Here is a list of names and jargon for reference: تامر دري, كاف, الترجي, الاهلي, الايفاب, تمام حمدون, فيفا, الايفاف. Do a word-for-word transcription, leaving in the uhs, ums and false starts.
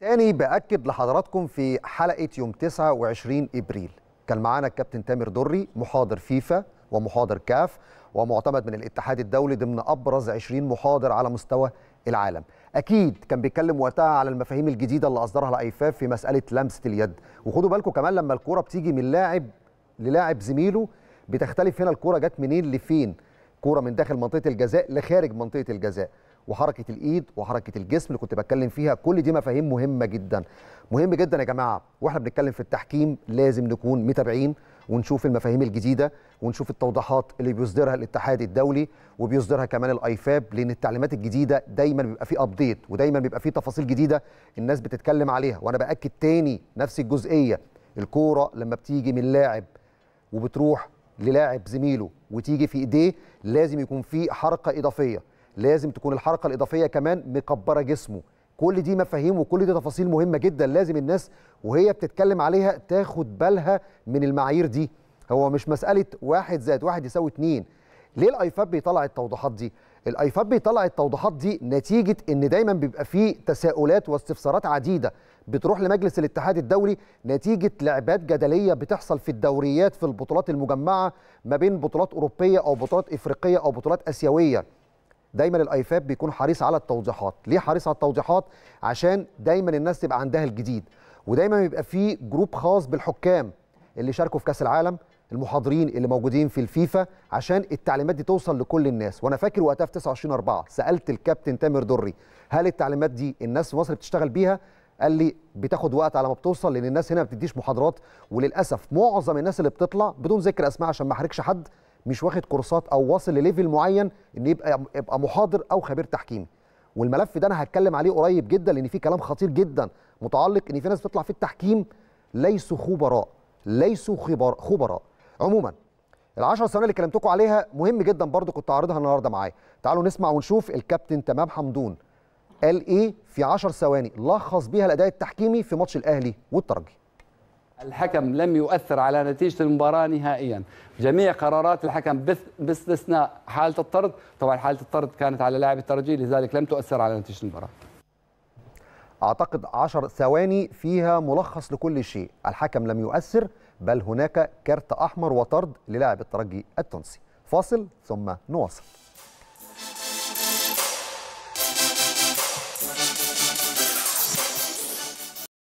تاني باكد لحضراتكم في حلقه يوم تسعة وعشرين ابريل كان معانا الكابتن تامر دري، محاضر فيفا ومحاضر كاف ومعتمد من الاتحاد الدولي ضمن ابرز عشرين محاضر على مستوى العالم. اكيد كان بيتكلم وقتها على المفاهيم الجديده اللي اصدرها الايفاف في مساله لمسه اليد، وخدوا بالكم كمان لما الكوره بتيجي من لاعب للاعب زميله بتختلف، هنا الكوره جت منين لفين، كوره من داخل منطقه الجزاء لخارج منطقه الجزاء، وحركه الايد وحركه الجسم اللي كنت بتكلم فيها، كل دي مفاهيم مهمه جدا. مهم جدا يا جماعه واحنا بنتكلم في التحكيم لازم نكون متابعين ونشوف المفاهيم الجديده ونشوف التوضيحات اللي بيصدرها الاتحاد الدولي وبيصدرها كمان الايفاب، لان التعليمات الجديده دايما بيبقى فيه ابديت ودايما بيبقى فيه تفاصيل جديده الناس بتتكلم عليها. وانا باكد تاني نفس الجزئيه، الكوره لما بتيجي من لاعب وبتروح للاعب زميله وتيجي في ايديه لازم يكون في حركه اضافيه، لازم تكون الحركه الاضافيه كمان مكبره جسمه، كل دي مفاهيم وكل دي تفاصيل مهمه جدا لازم الناس وهي بتتكلم عليها تاخد بالها من المعايير دي. هو مش مساله واحد زائد واحد يساوي اتنين. ليه الايفاب بيطلع التوضيحات دي؟ الايفاب بيطلع التوضيحات دي نتيجه ان دايما بيبقى فيه تساؤلات واستفسارات عديده بتروح لمجلس الاتحاد الدولي نتيجه لعبات جدليه بتحصل في الدوريات في البطولات المجمعه ما بين بطولات اوروبيه او بطولات افريقيه او بطولات اسيويه. دايما الايفاب بيكون حريص على التوضيحات. ليه حريص على التوضيحات؟ عشان دايما الناس تبقى عندها الجديد، ودايما بيبقى فيه جروب خاص بالحكام اللي شاركوا في كاس العالم، المحاضرين اللي موجودين في الفيفا، عشان التعليمات دي توصل لكل الناس. وانا فاكر وقتها في تسعة وعشرين أربعة سالت الكابتن تامر دري هل التعليمات دي الناس في مصر بتشتغل بيها؟ قال لي بتاخد وقت على ما بتوصل، لان الناس هنا ما بتديش محاضرات، وللاسف معظم الناس اللي بتطلع بدون ذكر اسماء عشان ما احرجش حد مش واخد كورسات او واصل لليفل معين ان يبقى يبقى محاضر او خبير تحكيمي. والملف ده انا هتكلم عليه قريب جدا، لان في كلام خطير جدا متعلق ان في ناس بتطلع في التحكيم ليسوا خبراء، ليسوا خبراء. عموما العشر سنين اللي كلمتكم عليها مهم جدا برضو كنت عارضها النهارده معايا. تعالوا نسمع ونشوف الكابتن تمام حمدون قال ايه في عشر ثواني لخص بيها الاداء التحكيمي في ماتش الاهلي والترجي. الحكم لم يؤثر على نتيجه المباراه نهائيا، جميع قرارات الحكم باستثناء حاله الطرد، طبعا حاله الطرد كانت على لاعب الترجي لذلك لم تؤثر على نتيجه المباراه. اعتقد عشر ثواني فيها ملخص لكل شيء، الحكم لم يؤثر بل هناك كارت احمر وطرد للاعب الترجي التونسي. فاصل ثم نواصل.